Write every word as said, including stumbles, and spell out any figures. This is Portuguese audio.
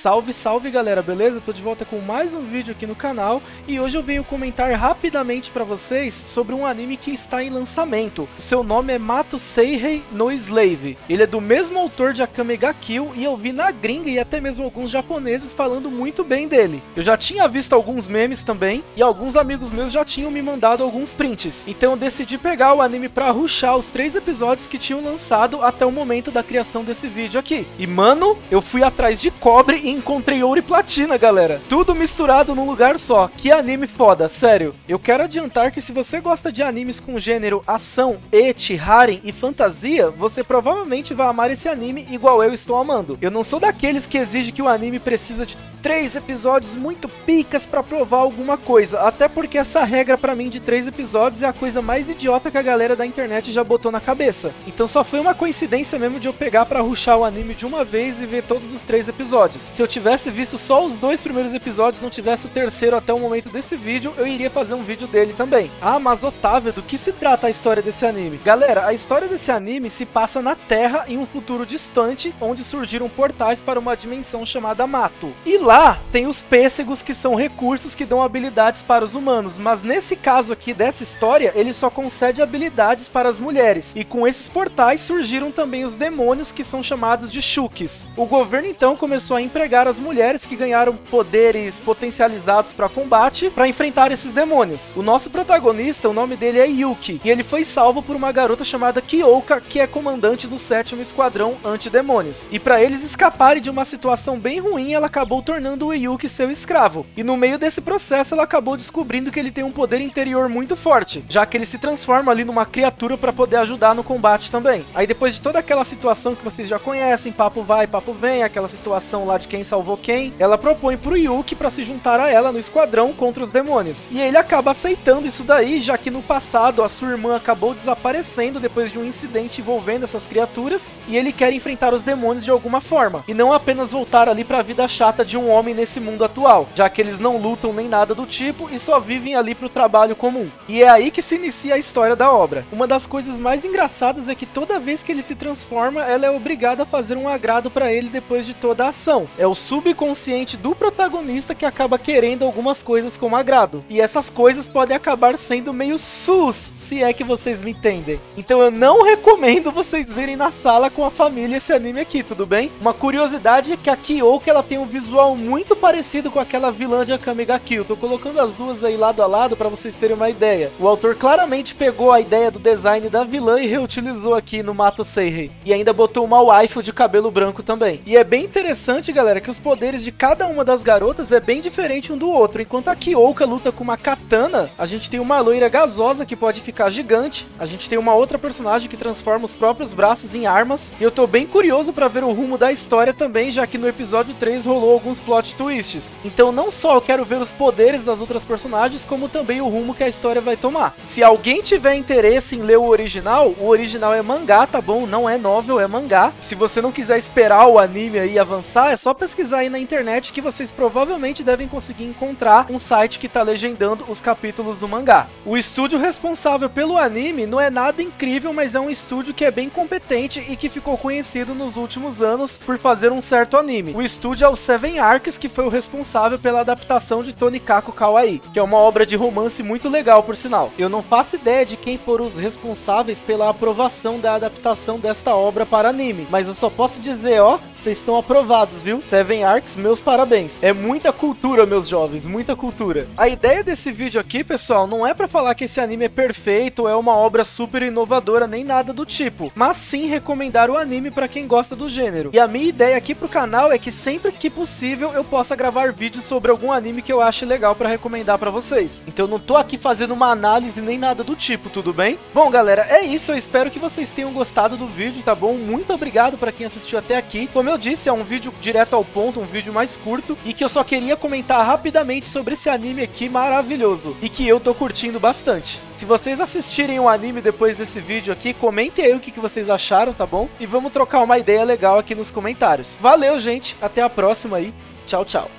Salve, salve galera, beleza? Tô de volta com mais um vídeo aqui no canal e hoje eu venho comentar rapidamente pra vocês sobre um anime que está em lançamento. Seu nome é Mato Seihei no Slave. Ele é do mesmo autor de Akame ga Kill e eu vi na gringa e até mesmo alguns japoneses falando muito bem dele. Eu já tinha visto alguns memes também e alguns amigos meus já tinham me mandado alguns prints. Então eu decidi pegar o anime pra rushar os três episódios que tinham lançado até o momento da criação desse vídeo aqui. E mano, eu fui atrás de cobre e encontrei ouro e platina, galera. Tudo misturado num lugar só. Que anime foda, sério. Eu quero adiantar que se você gosta de animes com gênero ação, ecchi, harem e fantasia, você provavelmente vai amar esse anime igual eu estou amando. Eu não sou daqueles que exige que o anime precisa de três episódios muito picas pra provar alguma coisa. Até porque essa regra pra mim de três episódios é a coisa mais idiota que a galera da internet já botou na cabeça. Então só foi uma coincidência mesmo de eu pegar pra rushar o anime de uma vez e ver todos os três episódios. Se eu tivesse visto só os dois primeiros episódios, não tivesse o terceiro até o momento desse vídeo, eu iria fazer um vídeo dele também. Ah, mas Otávio, do que se trata a história desse anime? Galera, a história desse anime se passa na Terra em um futuro distante, onde surgiram portais para uma dimensão chamada Mato. E lá tem os pêssegos, que são recursos que dão habilidades para os humanos, mas nesse caso aqui dessa história, ele só concede habilidades para as mulheres. E com esses portais surgiram também os demônios, que são chamados de Shukis. O governo então começou a empregar as mulheres que ganharam poderes potencializados para combate para enfrentar esses demônios. O nosso protagonista, o nome dele é Yuki, e ele foi salvo por uma garota chamada Kiyoka, que é comandante do sétimo esquadrão antidemônios. E para eles escaparem de uma situação bem ruim, ela acabou tornando o Yuki seu escravo. E no meio desse processo, ela acabou descobrindo que ele tem um poder interior muito forte, já que ele se transforma ali numa criatura para poder ajudar no combate também. Aí depois de toda aquela situação que vocês já conhecem, papo vai, papo vem, aquela situação lá de quem salvou quem, ela propõe pro Yuki pra se juntar a ela no esquadrão contra os demônios. E ele acaba aceitando isso daí, já que no passado a sua irmã acabou desaparecendo depois de um incidente envolvendo essas criaturas, e ele quer enfrentar os demônios de alguma forma, e não apenas voltar ali pra vida chata de um homem nesse mundo atual, já que eles não lutam nem nada do tipo, e só vivem ali pro trabalho comum. E é aí que se inicia a história da obra. Uma das coisas mais engraçadas é que toda vez que ele se transforma, ela é obrigada a fazer um agrado pra ele depois de toda a ação. É o subconsciente do protagonista que acaba querendo algumas coisas como agrado. E essas coisas podem acabar sendo meio sus, se é que vocês me entendem. Então eu não recomendo vocês virem na sala com a família esse anime aqui, tudo bem? Uma curiosidade é que a Kiyoka, ela tem um visual muito parecido com aquela vilã de Akame ga Kill. Tô colocando as duas aí lado a lado para vocês terem uma ideia. O autor claramente pegou a ideia do design da vilã e reutilizou aqui no Mato Seihei. E ainda botou uma waifu de cabelo branco também. E é bem interessante, galera, que os poderes de cada uma das garotas é bem diferente um do outro. Enquanto a Kiyoka luta com uma katana, a gente tem uma loira gasosa que pode ficar gigante, a gente tem uma outra personagem que transforma os próprios braços em armas, e eu tô bem curioso pra ver o rumo da história também, já que no episódio três rolou alguns plot twists. Então não só eu quero ver os poderes das outras personagens, como também o rumo que a história vai tomar. Se alguém tiver interesse em ler o original, o original é mangá, tá bom? Não é novel, é mangá. Se você não quiser esperar o anime aí avançar, é só pesquisar aí na internet que vocês provavelmente devem conseguir encontrar um site que tá legendando os capítulos do mangá. O estúdio responsável pelo anime não é nada incrível, mas é um estúdio que é bem competente e que ficou conhecido nos últimos anos por fazer um certo anime. O estúdio é o Seven Arcs, que foi o responsável pela adaptação de Tonikaku Kawaii, que é uma obra de romance muito legal, por sinal. Eu não faço ideia de quem foram os responsáveis pela aprovação da adaptação desta obra para anime, mas eu só posso dizer, ó, vocês estão aprovados, viu? Seven Arcs, meus parabéns. É muita cultura, meus jovens, muita cultura. A ideia desse vídeo aqui, pessoal, não é pra falar que esse anime é perfeito, é uma obra super inovadora, nem nada do tipo, mas sim recomendar o anime pra quem gosta do gênero. E a minha ideia aqui pro canal é que sempre que possível eu possa gravar vídeos sobre algum anime que eu ache legal pra recomendar pra vocês. Então não tô aqui fazendo uma análise nem nada do tipo, tudo bem? Bom, galera, é isso. Eu espero que vocês tenham gostado do vídeo, tá bom? Muito obrigado pra quem assistiu até aqui. Como eu disse, é um vídeo direto ao ponto, um vídeo mais curto, e que eu só queria comentar rapidamente sobre esse anime aqui maravilhoso, e que eu tô curtindo bastante. Se vocês assistirem o anime depois desse vídeo aqui, comentem aí o que vocês acharam, tá bom? E vamos trocar uma ideia legal aqui nos comentários. Valeu, gente! Até a próxima aí. Tchau, tchau!